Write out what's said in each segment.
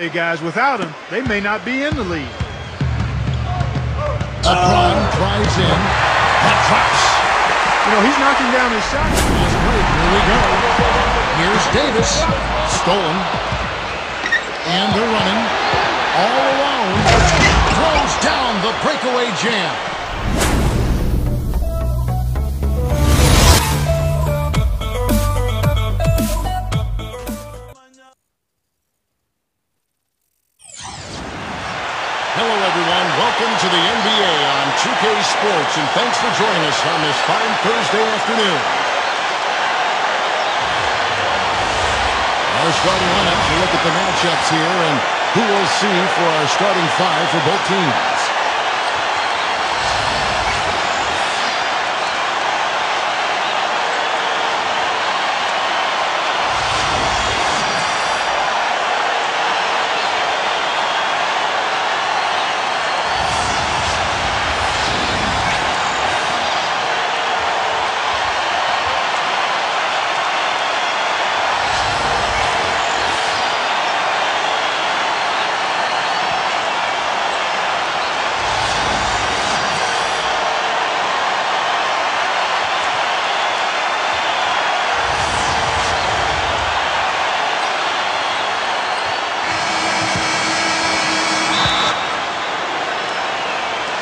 Hey guys, without him, they may not be in the lead. LeBron drives in and drops. You know, he's knocking down his shot. Here we go. Here's Davis. Stolen. And they're running. All alone. Throws down the breakaway jam. Welcome to the NBA on 2K Sports, and thanks for joining us on this fine Thursday afternoon. Our starting lineups, we look at the matchups here and who we'll see for our starting five for both teams.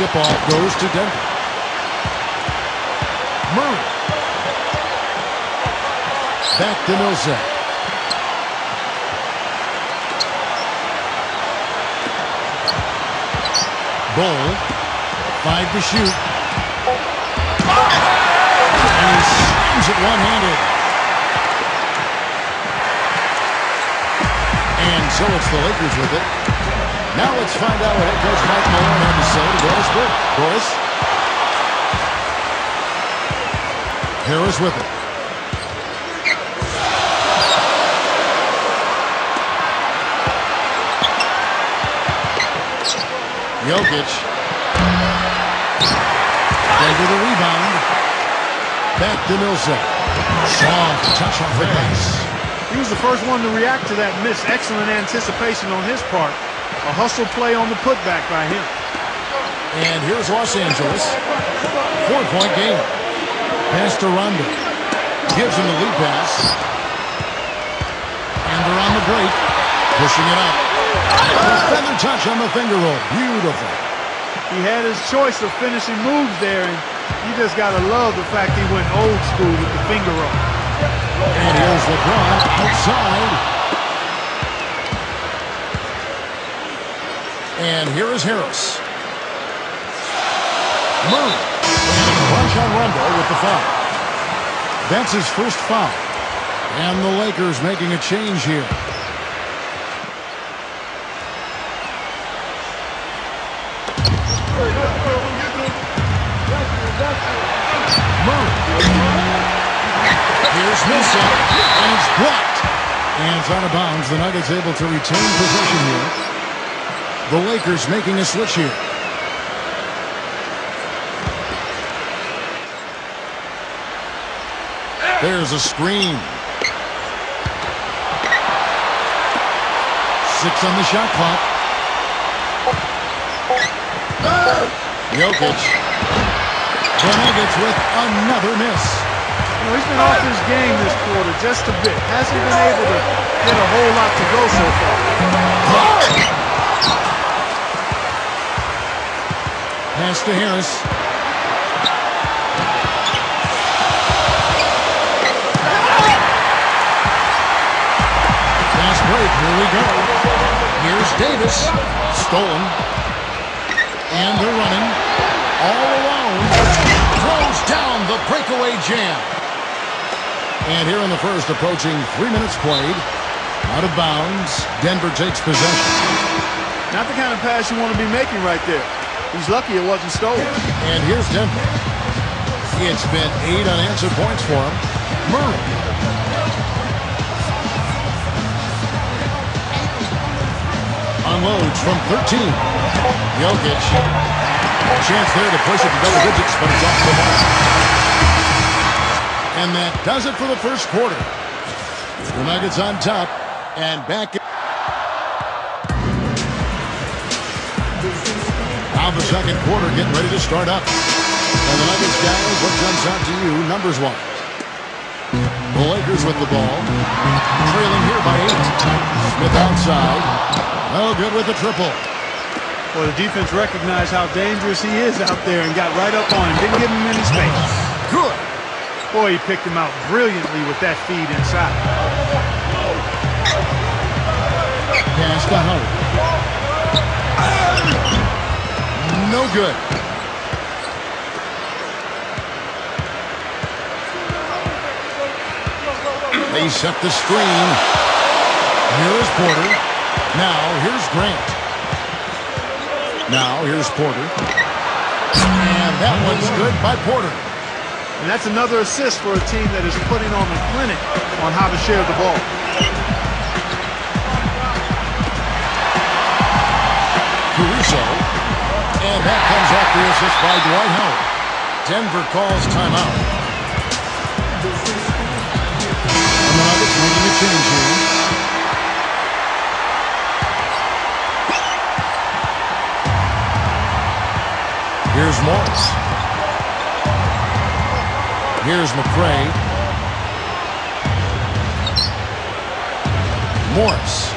Tip-off goes to Denver. Murray. Back to Millsap. Ball. 5 to shoot. And he slams it one-handed. And so it's the Lakers with it. Now let's find out what head coach Mike Malone had to say to Boris Harris. Boris. Harris with it. Jokic. Over the rebound. Back to Millsap. Soft touch off the glass. He was the first one to react to that miss. Excellent anticipation on his part. A hustle play on the putback by him. And here's Los Angeles. 4-point game. Pass to Rondo. Gives him the lead pass. And they're on the break. Pushing it up. Another touch on the finger roll. Beautiful. He had his choice of finishing moves there, and you just got to love the fact he went old school with the finger roll. And here's LeBron outside. And here is Harris. Murray. And a crunch on Rondo with the foul. That's his first foul. And the Lakers making a change here. Murray. Here's Wilson. And it's blocked. And it's out of bounds. The Nuggets able to retain possession here. The Lakers making a switch here. There's a screen. 6 on the shot clock. Jokic. The Nuggets with another miss. You know, he's been off his game this quarter just a bit. Hasn't been able to get a whole lot to go so far. Pass to Harris. Fast break. Here we go. Here's Davis. Stolen. And they're running. All alone. Throws down the breakaway jam. And here in the first, approaching 3 minutes played. Out of bounds. Denver takes possession. Not the kind of pass you want to be making right there. He's lucky it wasn't stolen. And here's Denver. It's been 8 unanswered points for him. Murray. Unloads from 13. Jokic. Chance there to push it to double digits, but it's off the mark. And that does it for the first quarter. The Nuggets on top and back in. of the second quarter, getting ready to start up. And the Nuggets down. What jumps out to you, numbers-wise? The Lakers with the ball, trailing here by 8. Smith outside. Oh, good with the triple. Well, the defense recognized how dangerous he is out there and got right up on him. Didn't give him any space. Good. Boy, he picked him out brilliantly with that feed inside. Pass to Howard. No good. They set the screen. Here is Porter. Now, here's Grant. Now, here's Porter. And that one's good by Porter. And that's another assist for a team that is putting on a clinic on how to share the ball. Caruso. And that comes off the assist by Dwight Howard. Denver calls timeout. And the Nuggets making a change here. Here's Morris. Here's McRae. Morris.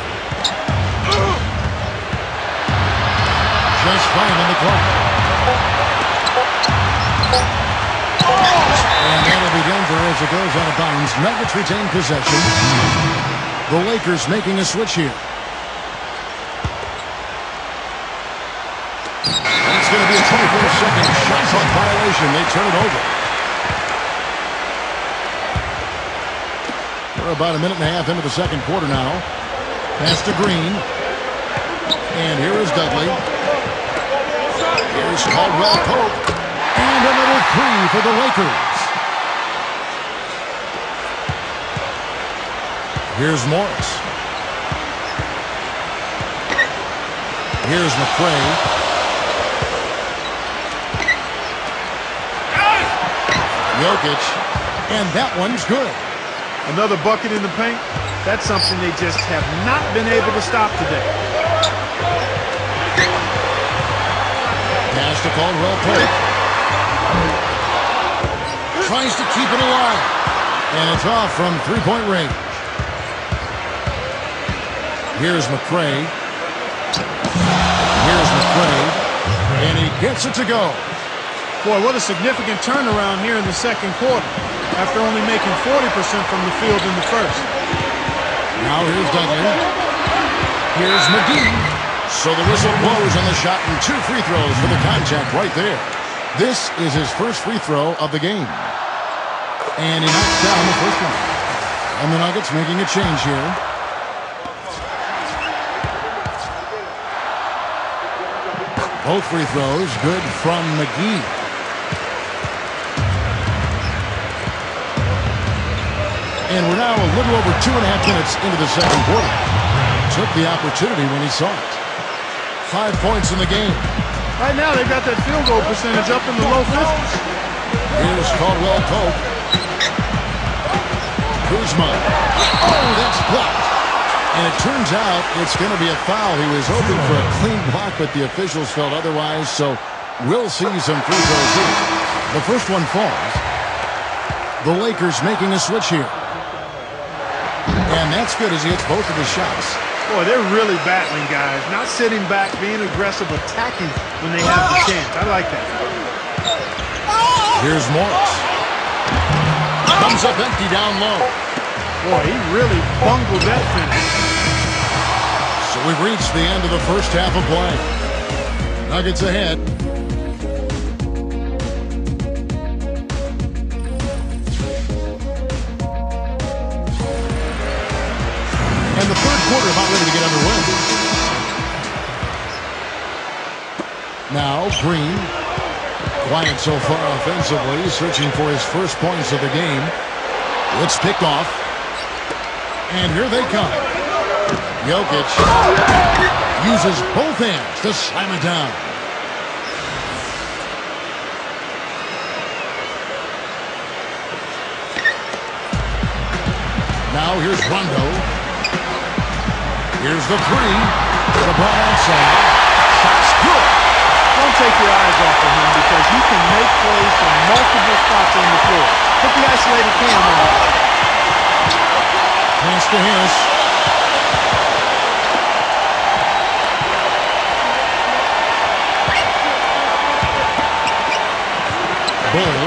Just fine on the clock. And that'll be Denver as it goes out of bounds. Nuggets retain possession. The Lakers making a switch here. Going to be a 24-second shot clock violation. They turn it over. We're about a minute and a half into the second quarter now. Pass to Green. And here is Dudley. Here's Caldwell Pope. And another three for the Lakers. Here's Morris. Here's McRae. Jokic, and that one's good. Another bucket in the paint. That's something they just have not been able to stop today. Pass to Caldwell Pope. Tries to keep it alive. And it's off from three-point range. Here's McRae. Here's McRae. And he gets it to go. Boy, what a significant turnaround here in the second quarter after only making 40% from the field in the first. Now here's Dudley. Here's McGee. So the whistle blows on the shot and 2 free throws for the contact right there. This is his first free throw of the game. And he knocks down the first one. And the Nuggets making a change here. Both free throws good from McGee. And we're now a little over 2.5 minutes into the second quarter. Took the opportunity when he saw it. 5 points in the game. Right now they've got that field goal percentage up in the low 50s. Here's Caldwell Pope. Kuzma. Oh, that's blocked. And it turns out it's going to be a foul. He was hoping for a clean block, but the officials felt otherwise. So we'll see some free throws here. The first one falls. The Lakers making a switch here. And that's good as he hits both of his shots. Boy, they're really battling, guys. Not sitting back, being aggressive, attacking when they have the chance. I like that. Here's Morris. Comes up empty down low. Boy, he really bungled that finish. So we've reached the end of the first half of play. Nuggets ahead. And the third quarter about ready to get underway. Now Green, quiet so far offensively, searching for his first points of the game. It's picked off. And here they come. Jokic uses both hands to slam it down. Now here's Rondo. Here's the three. The ball outside. Shots good. From Don't take your eyes off of him because he can make plays from multiple spots on the floor. Put the isolated cam on. Pass to Harris. Bull.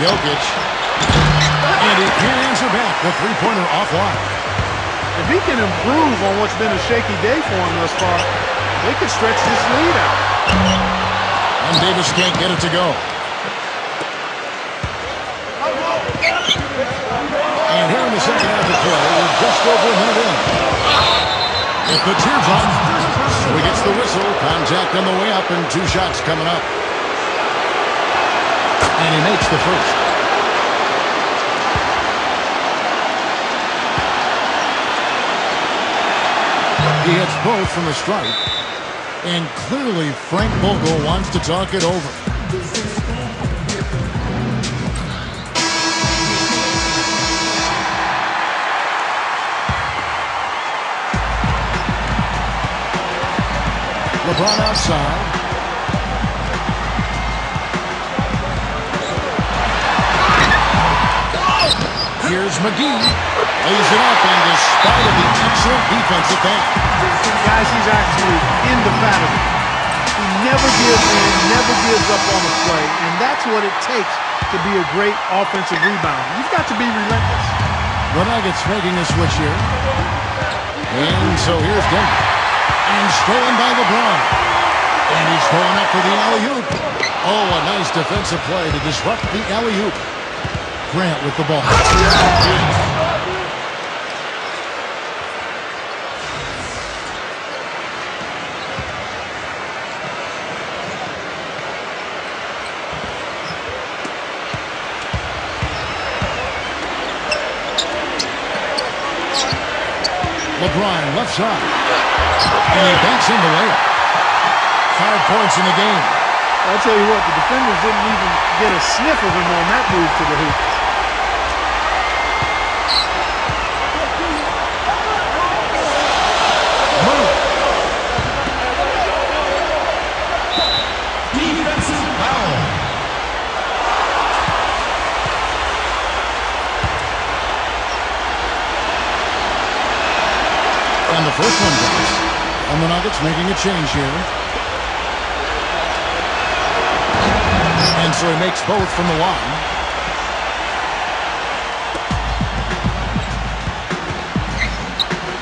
Jokic. And the Indians are back with three-pointer offline. If he can improve on what's been a shaky day for him thus far, they could stretch this lead out. And Davis can't get it to go. And here in the second half of the play, we're just over a minute in. With the teardrop, so he gets the whistle, contact on the way up, and two shots coming up. And he makes the first. He hits both from the stripe. And clearly, Frank Vogel wants to talk it over. LeBron outside. Here's McGee. Lays it up, and despite of the excellent defensive back. Guys, he's actually indefatigable. He never gives in, never gives up on the play, and that's what it takes to be a great offensive rebounder. You've got to be relentless. The Nuggets making a switch here. And so here's Denver. And stolen by LeBron. And he's going up for the alley-oop. Oh, a nice defensive play to disrupt the alley-oop. Grant with the ball. LeBron, left side. And he banks in the layup. 5 points in the game. I'll tell you what, the defenders didn't even get a sniff of him on that move to the hoop. Murray. Defensive foul. And the first one goes. And the Nuggets making a change here. And so he makes both from the line.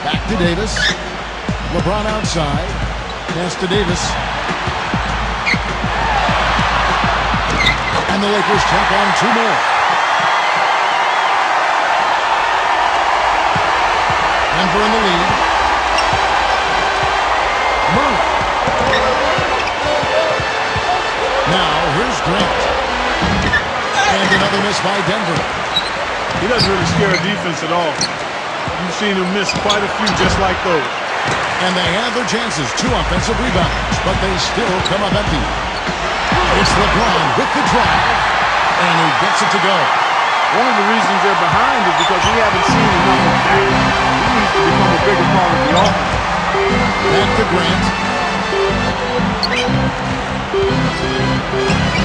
Back to Davis. LeBron outside. Pass to Davis. And the Lakers tack on two more. Denver in the lead. Murray. Now, here's Grant. And another miss by Denver. He doesn't really scare a defense at all. You've seen him miss quite a few just like those. And they have their chances, two offensive rebounds, but they still come up empty. It's LeBron with the drive, and he gets it to go. One of the reasons they're behind is because we haven't seen enough of that. He needs to become a bigger part of the offense. Back to Grant.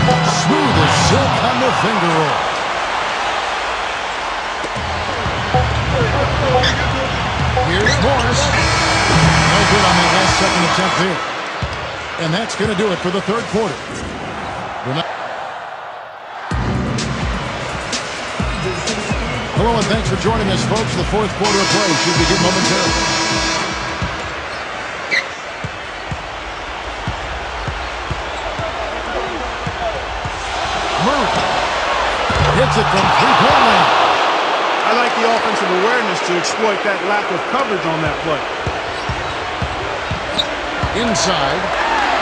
Smooth as silk on the finger roll. Here's Morris. No good on that last second attempt there. And that's going to do it for the third quarter. Hello and thanks for joining us, folks. The fourth quarter of play should begin momentarily. Hits it from three-point line. I like the offensive awareness to exploit that lack of coverage on that play. Inside.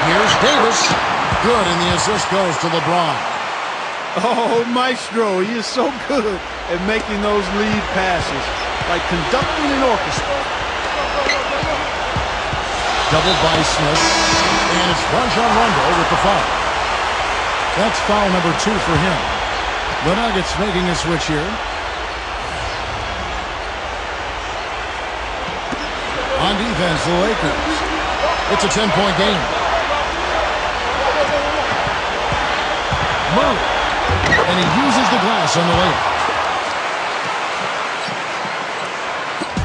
Here's Davis. Good, and the assist goes to LeBron. Oh, maestro, he is so good at making those lead passes. Like conducting an orchestra. Doubled by Smith. And it's Rajon Rondo with the foul. That's foul number 2 for him. The Nuggets making a switch here. On defense, the Lakers. It's a 10-point game. Murray. And he uses the glass on the layup.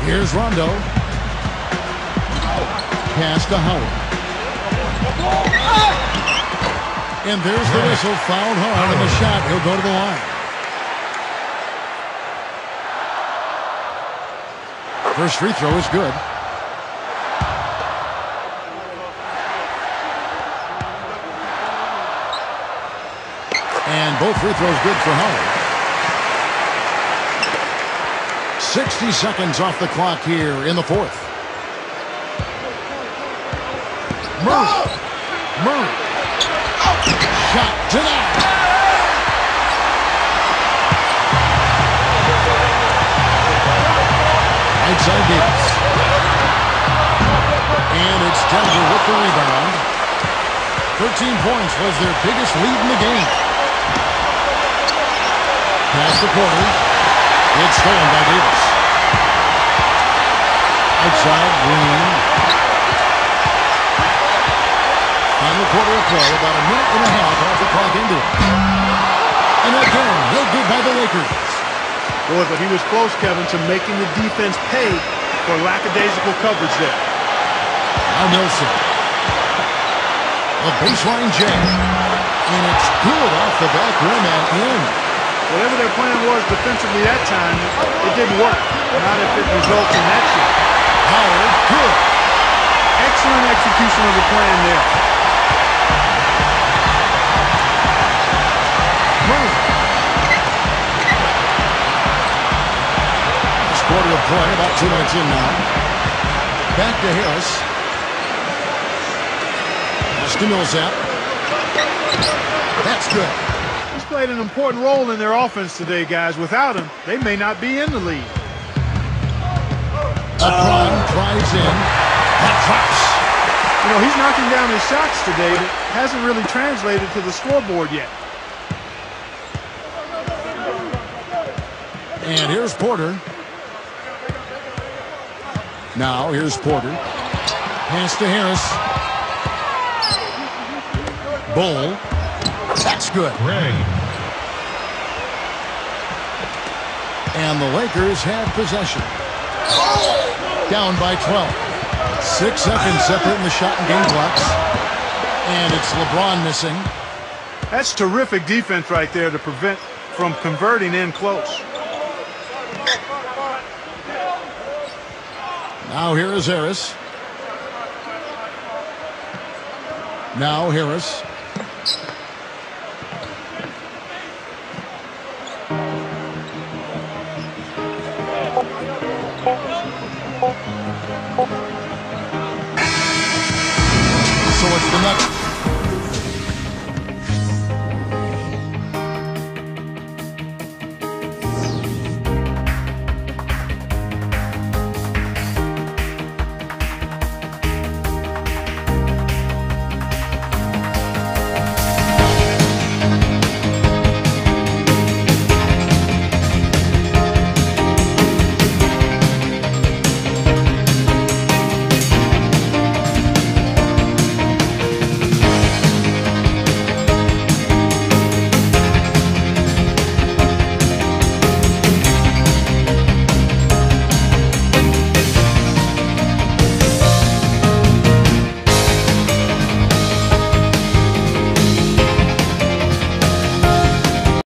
Here's Rondo. Pass to Howard. And there's the whistle. Fouled hard on the shot. He'll go to the line. First free throw is good. And both free throws good for Howard. 60 seconds off the clock here in the fourth. Murray. Shot to that. Outside Davis. And it's Denver with the rebound. 13 points was their biggest lead in the game. Pass to Porter. It's stolen by Davis. Outside, Green. Final quarter of play, about a minute and a half off the clock into it. And again, he'll get by the Lakers. Boy, but he was close, Kevin, to making the defense pay for lackadaisical coverage there. Now Wilson. A baseline jam. And it's good off the back rim and in. Whatever their plan was defensively that time, it didn't work. Not if it results in that shot. Howard, good. Excellent execution of the plan there. Murray. This quarter of play, about 2 minutes in now. Back to Hills. Pass to Millsap. That's good. Played an important role in their offense today, guys. Without him, they may not be in the lead. LeBron drives in. That drops. You know, he's knocking down his shots today, but hasn't really translated to the scoreboard yet. And here's Porter. Now, here's Porter. Pass to Harris. Bowl. That's good. Ray. And the Lakers have possession. Down by 12. 6 seconds separating the shot and game clocks. And it's LeBron missing. That's terrific defense right there to prevent from converting in close. Now here is Harris. Now Harris. So it's the next